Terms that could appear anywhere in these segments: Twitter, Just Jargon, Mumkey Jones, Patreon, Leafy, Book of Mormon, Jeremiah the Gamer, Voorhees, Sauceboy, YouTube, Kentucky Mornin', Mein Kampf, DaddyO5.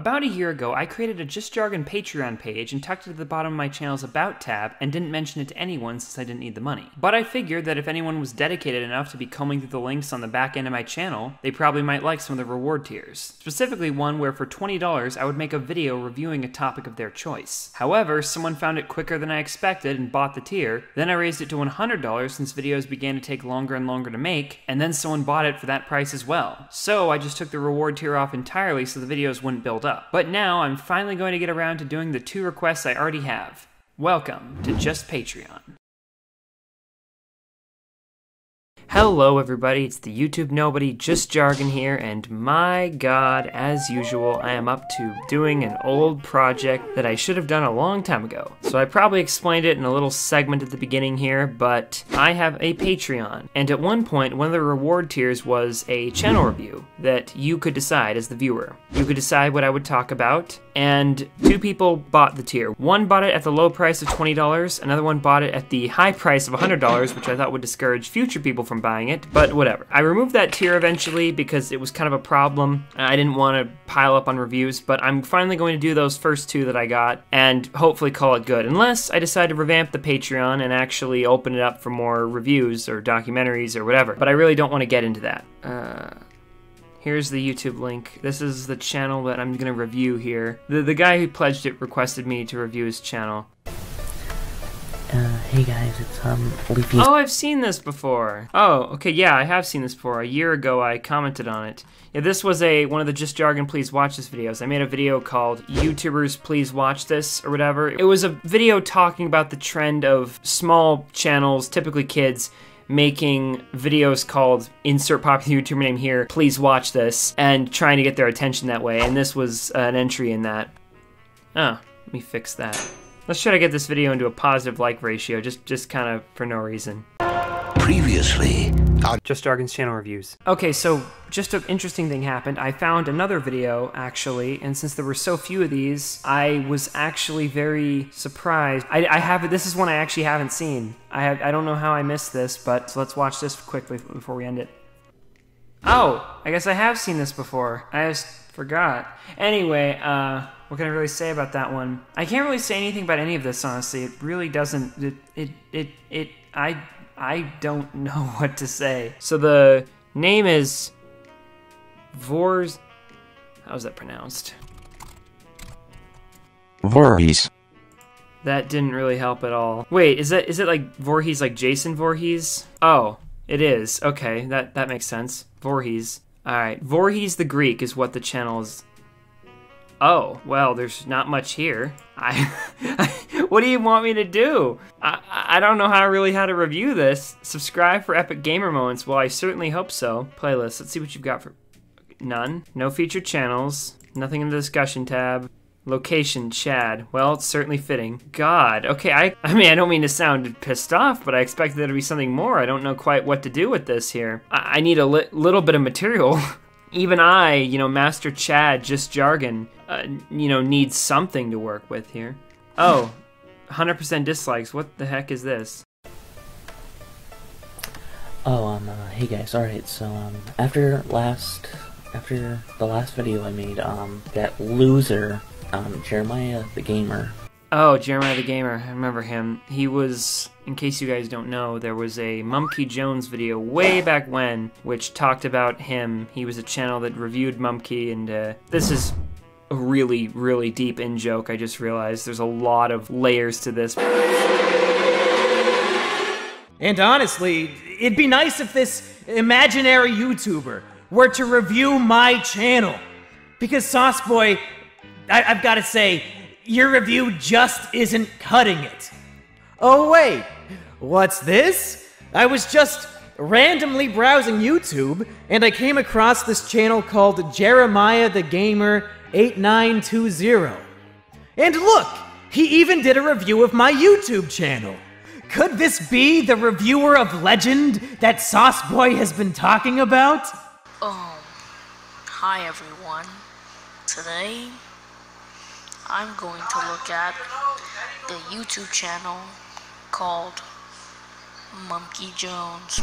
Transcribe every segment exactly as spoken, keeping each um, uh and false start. About a year ago, I created a Just Jargon Patreon page and tucked it at the bottom of my channel's About tab and didn't mention it to anyone since I didn't need the money. But I figured that if anyone was dedicated enough to be combing through the links on the back end of my channel, they probably might like some of the reward tiers. Specifically one where for twenty dollars I would make a video reviewing a topic of their choice. However, someone found it quicker than I expected and bought the tier, then I raised it to one hundred dollars since videos began to take longer and longer to make, and then someone bought it for that price as well. So I just took the reward tier off entirely so the videos wouldn't build up. But now I'm finally going to get around to doing the two requests I already have. Welcome to Just Patreon. Hello everybody, it's the YouTube nobody, Just Jargon here, and my god, as usual, I am up to doing an old project that I should have done a long time ago. So I probably explained it in a little segment at the beginning here, but I have a Patreon, and at one point, one of the reward tiers was a channel review that you could decide as the viewer. You could decide what I would talk about, and two people bought the tier. One bought it at the low price of twenty dollars, another one bought it at the high price of one hundred dollars, which I thought would discourage future people from buying it, but whatever. I removed that tier eventually because it was kind of a problem. I didn't want to pile up on reviews, but I'm finally going to do those first two that I got and hopefully call it good, unless I decide to revamp the Patreon and actually open it up for more reviews or documentaries or whatever, but I really don't want to get into that. Uh... Here's the YouTube link. This is the channel that I'm gonna review here. The, the guy who pledged it requested me to review his channel. Uh, hey guys, it's um, Leafy. Oh, I've seen this before. Oh, okay, yeah, I have seen this before. A year ago, I commented on it. Yeah, this was a one of the Just Jargon Please Watch This videos. I made a video called YouTubers Please Watch This or whatever. It was a video talking about the trend of small channels, typically kids, making videos called insert popular YouTuber name here, please watch this, and trying to get their attention that way, and this was an entry in that. Oh, let me fix that. Let's try to get this video into a positive like ratio, just just kind of for no reason. Previously, Just Jargon's channel reviews. Okay, so just an interesting thing happened. I found another video, actually, and since there were so few of these, I was actually very surprised. I, I have this is one I actually haven't seen. I have, I don't know how I missed this, but so let's watch this quickly before we end it. Oh, I guess I have seen this before. I just forgot. Anyway, uh, what can I really say about that one? I can't really say anything about any of this, honestly. It really doesn't. It it it it I. I don't know what to say. So the name is Voorhees. How's that pronounced? Voorhees. That didn't really help at all. Wait, is that is it like Voorhees, like Jason Voorhees? Oh, it is. Okay, that that makes sense. Voorhees. All right, Voorhees the Greek is what the channel is. Oh, well, there's not much here. I, I, what do you want me to do? I, I don't know how really how to review this. Subscribe for epic gamer moments. Well, I certainly hope so. Playlist, let's see what you've got for... None. No featured channels. Nothing in the discussion tab. Location, Chad. Well, it's certainly fitting. God, okay, I, I mean, I don't mean to sound pissed off, but I expected there to be something more. I don't know quite what to do with this here. I, I need a li little bit of material. Even I, you know, Master Chad, Just Jargon, uh, you know, needs something to work with here. Oh, one hundred percent dislikes. What the heck is this? Oh, um, uh, hey guys. All right, so um, after last, after the last video I made, um, that loser, um, Jeremiah the Gamer. Oh, Jeremiah the Gamer. I remember him. He was, in case you guys don't know, there was a Mumkey Jones video way back when, which talked about him. He was a channel that reviewed Mumkey, and uh, this is a really, really deep in-joke. I just realized there's a lot of layers to this. And honestly, it'd be nice if this imaginary YouTuber were to review my channel. Because Sauceboy, I I've got to say, your review just isn't cutting it. Oh wait, what's this? I was just randomly browsing YouTube and I came across this channel called Jeremiah the Gamer eight nine two zero. And look, he even did a review of my YouTube channel. Could this be the reviewer of legend that Sauceboy has been talking about? Oh, hi everyone. Today, I'm going to look at the YouTube channel called Mumkey Jones.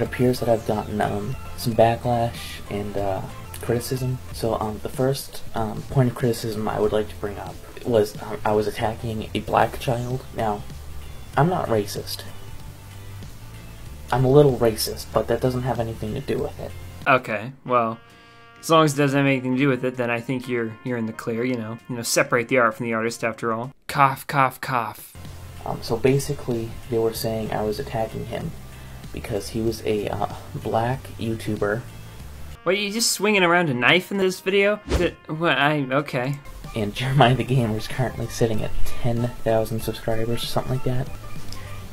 It appears that I've gotten um, some backlash and uh, criticism. So um, the first um, point of criticism I would like to bring up was um, I was attacking a black child. Now, I'm not racist. I'm a little racist, but that doesn't have anything to do with it. Okay, well, as long as it doesn't have anything to do with it, then I think you're you're in the clear. You know, you know, separate the art from the artist, after all. Cough, cough, cough. Um, so basically, they were saying I was attacking him because he was a uh, black YouTuber. Wait, you just swinging around a knife in this video? That, well, I okay. And Jeremiah the Gamer is currently sitting at ten thousand subscribers or something like that.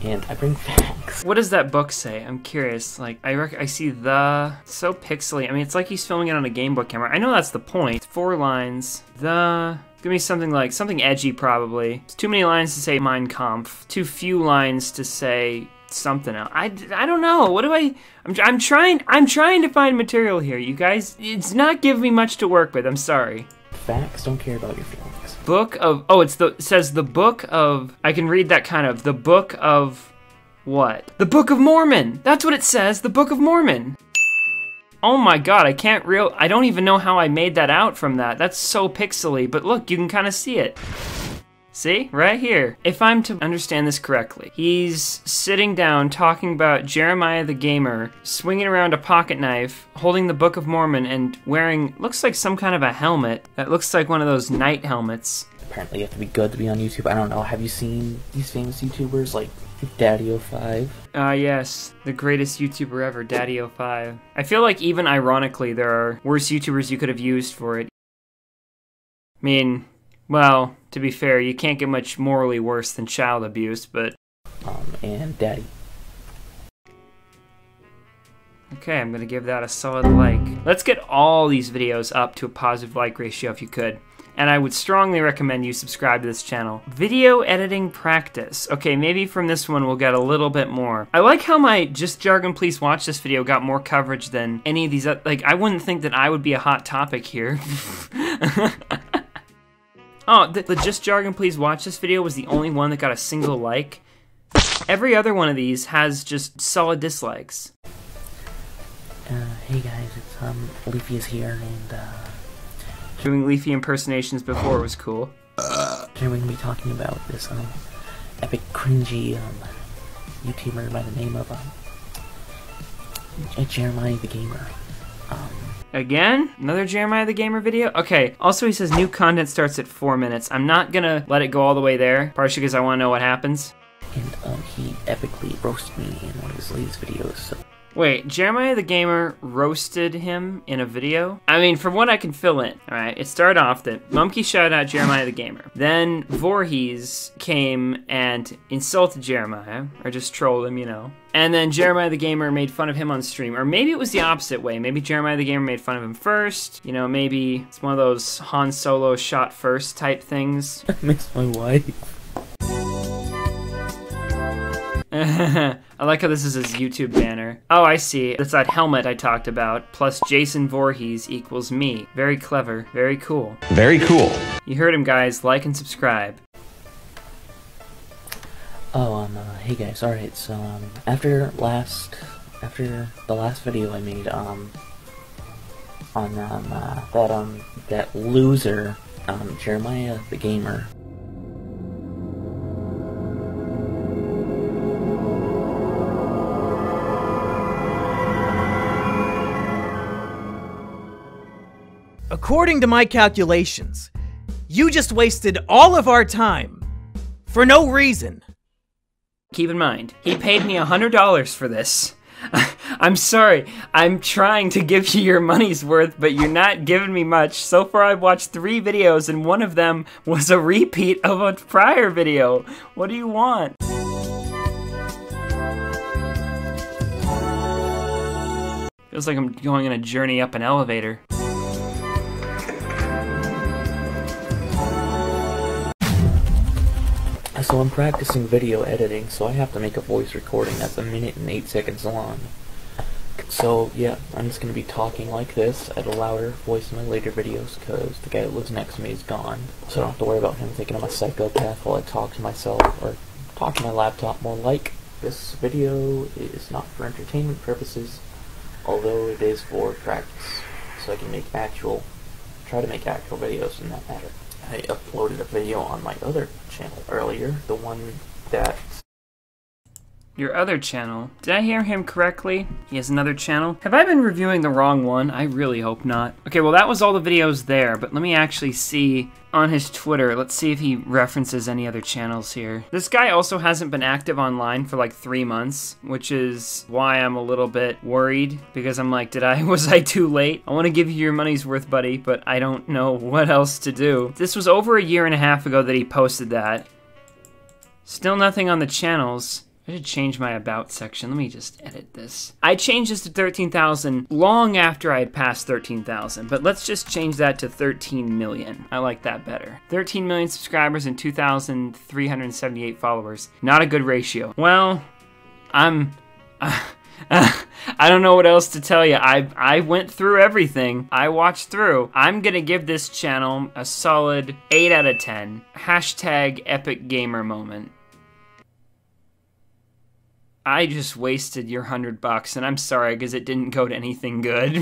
And I bring facts. What does that book say? I'm curious. Like, I rec I see the... It's so pixely. I mean, it's like he's filming it on a Game Boy camera. I know that's the point. Four lines. The... Give me something like... Something edgy, probably. It's too many lines to say Mein Kampf. Too few lines to say something else. I, I don't know. What do I... I'm, I'm trying... I'm trying to find material here, you guys. It's not giving me much to work with. I'm sorry. Facts, don't care about your feelings. Book of, oh, it's the, it says the book of, I can read that kind of, the book of what? The Book of Mormon, that's what it says, the Book of Mormon. Oh my God, I can't real, I don't even know how I made that out from that. That's so pixely, but look, you can kind of see it. See, right here. If I'm to understand this correctly, he's sitting down talking about Jeremiah the Gamer, swinging around a pocket knife, holding the Book of Mormon, and wearing, looks like some kind of a helmet. That looks like one of those knight helmets. Apparently you have to be good to be on YouTube. I don't know, have you seen these famous YouTubers like Daddy O five? Ah, uh, yes. The greatest YouTuber ever, Daddy O five. I feel like even ironically, there are worse YouTubers you could have used for it. I mean, well, to be fair, you can't get much morally worse than child abuse, but... Um, and daddy. Okay, I'm gonna give that a solid like. Let's get all these videos up to a positive like ratio if you could. And I would strongly recommend you subscribe to this channel. Video editing practice. Okay, maybe from this one we'll get a little bit more. I like how my Just Jargon Please Watch This video got more coverage than any of these other... Like, I wouldn't think that I would be a hot topic here. Oh, the, the Just Jargon Please Watch This video was the only one that got a single like. Every other one of these has just solid dislikes. Uh, hey guys, it's, um, Leafy is here, and, uh... Doing Leafy impersonations before was cool. Uh, today we're gonna be talking about this, um, epic cringy, um, YouTuber by the name of, um, Jeremiah the Gamer. Um... Again? Another Jeremiah the Gamer video? Okay, also he says new content starts at four minutes. I'm not gonna let it go all the way there, partially because I wanna know what happens. And um, he epically roasted me in one of his latest videos, so. Wait, Jeremiah the Gamer roasted him in a video? I mean, from what I can fill in, all right, it started off that Mumkey shouted out Jeremiah the Gamer. Then Voorhees came and insulted Jeremiah, or just trolled him, you know. And then Jeremiah the Gamer made fun of him on stream, or maybe it was the opposite way. Maybe Jeremiah the Gamer made fun of him first. You know, maybe it's one of those Han Solo shot first type things. I miss my wife. I like how this is his YouTube banner. Oh, I see. It's that helmet I talked about, plus Jason Voorhees equals me. Very clever, very cool. Very cool. You heard him, guys. Like and subscribe. Oh, um, uh, hey guys. Alright, so, um, after last, after the last video I made, um, on, um, uh, that, um, that loser, um, Jeremiah the Gamer. According to my calculations, you just wasted all of our time for no reason. Keep in mind, he paid me a hundred dollars for this. I'm sorry, I'm trying to give you your money's worth, but you're not giving me much. So far I've watched three videos and one of them was a repeat of a prior video. What do you want? Feels like I'm going on a journey up an elevator. So I'm practicing video editing, so I have to make a voice recording that's a minute and eight seconds long. So yeah, I'm just going to be talking like this at a louder voice in my later videos because the guy that lives next to me is gone. So I don't have to worry about him thinking I'm a psychopath while I talk to myself or talk to my laptop more like. This video is not for entertainment purposes, although it is for practice. so I can make actual, try to make actual videos in that matter. I uploaded a video on my other channel earlier, the one that... Your other channel? Did I hear him correctly? He has another channel? Have I been reviewing the wrong one? I really hope not. Okay, well that was all the videos there, but let me actually see on his Twitter. Let's see if he references any other channels here. This guy also hasn't been active online for like three months, which is why I'm a little bit worried, because I'm like, did I, was I too late? I wanna give you your money's worth, buddy, but I don't know what else to do. This was over a year and a half ago that he posted that. Still nothing on the channels. I should change my about section. Let me just edit this. I changed this to thirteen thousand long after I had passed thirteen thousand, but let's just change that to thirteen million. I like that better. thirteen million subscribers and two thousand three hundred seventy-eight followers. Not a good ratio. Well, I'm... Uh, uh, I don't know what else to tell you. I I went through everything. I watched through. I'm gonna give this channel a solid eight out of ten. Hashtag epic gamer moment. I just wasted your hundred bucks, and I'm sorry because it didn't go to anything good.